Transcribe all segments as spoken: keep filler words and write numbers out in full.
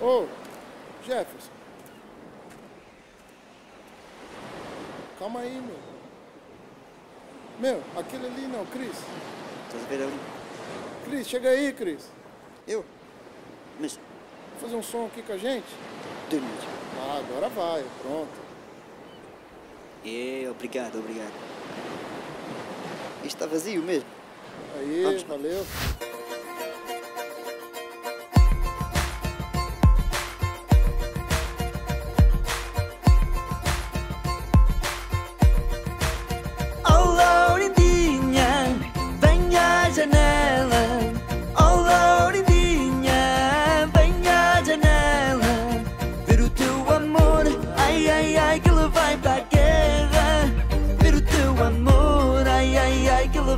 Ô, Jefferson. Calma aí, meu. Meu, aquele ali não, Chris. Tô esperando. Chris, chega aí, Chris. Eu? Mas... Vai fazer um som aqui com a gente? Dois minutos. Ah, agora vai, pronto. É, obrigado, obrigado. Está vazio mesmo. Aí, vamos, valeu.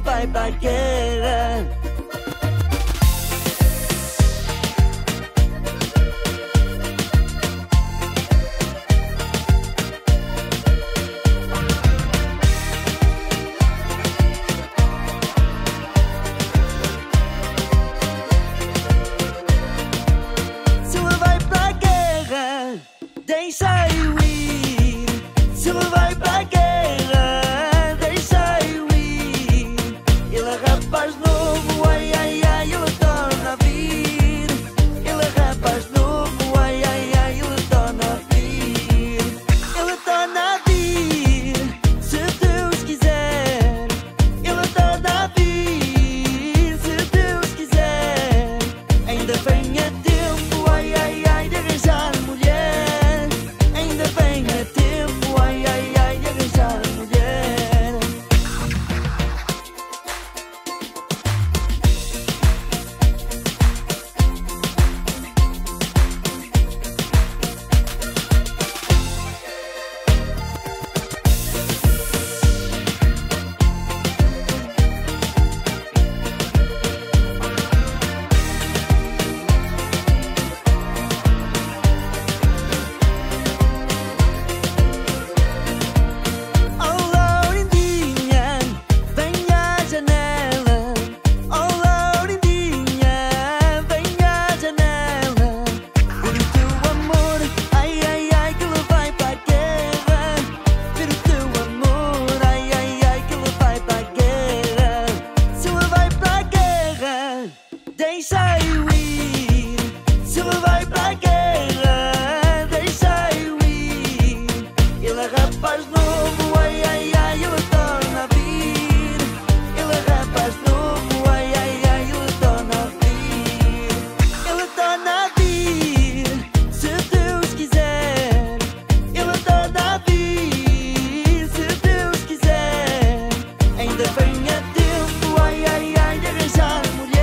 Vai pra guerra. Se ela vai pra guerra, deixa eu ir. Se ela vai pra guerra, deixa eu ir. Se ela vai pra guerra, deixa eu ir. Ele é rapaz novo, ai ai ai, ele torna a vir. Ele é rapaz novo, ai ai ai, ele torna a vir. Ele torna a vir, se Deus quiser. Ele torna a vir, se Deus quiser. Ainda vem a tempo, ai ai ai, de arranjar mulher.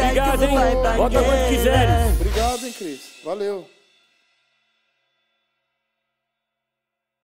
Obrigado, hein? Bota quanto quiser. Obrigado, hein, Chris. Valeu.